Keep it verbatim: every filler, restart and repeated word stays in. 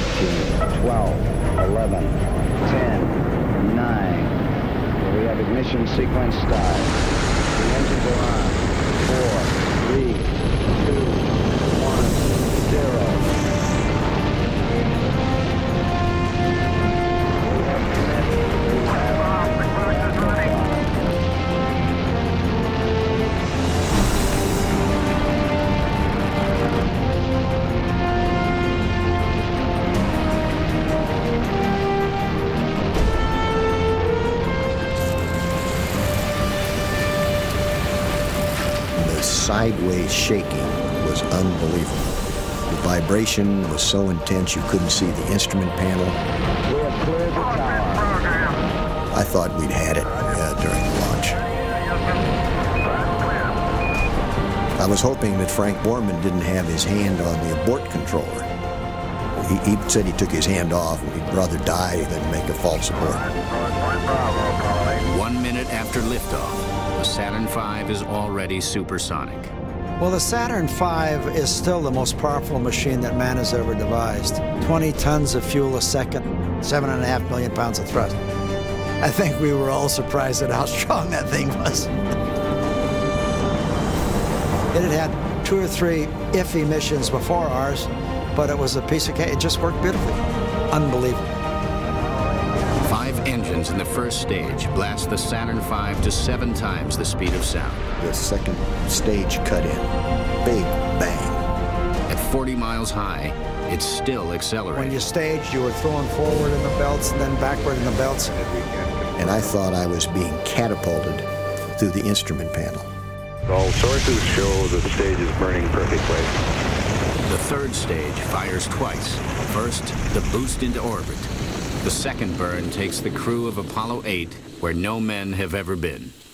thirteen, twelve, eleven, ten, nine. We have ignition sequence start. The engines are on. four, three, two, one, zero. Sideways shaking was unbelievable. The vibration was so intense you couldn't see the instrument panel. We have cleared the tower. I thought we'd had it uh, during the launch. I was hoping that Frank Borman didn't have his hand on the abort controller. He, he said he took his hand off and he'd rather die than make a false abort. One minute after liftoff, the Saturn five is already supersonic. Well, the Saturn five is still the most powerful machine that man has ever devised. twenty tons of fuel a second, seven and a half million pounds of thrust. I think we were all surprised at how strong that thing was. It had had two or three iffy missions before ours, but it was a piece of cake. It just worked beautifully. Unbelievable. Five engines in the first stage blast the Saturn five to seven times the speed of sound. The second stage cut in. Big bang. At forty miles high, it's still accelerating. When you staged, you were thrown forward in the belts and then backward in the belts. And I thought I was being catapulted through the instrument panel. All sources show the stage is burning perfectly. The third stage fires twice. First, the boost into orbit. The second burn takes the crew of Apollo eight where no men have ever been.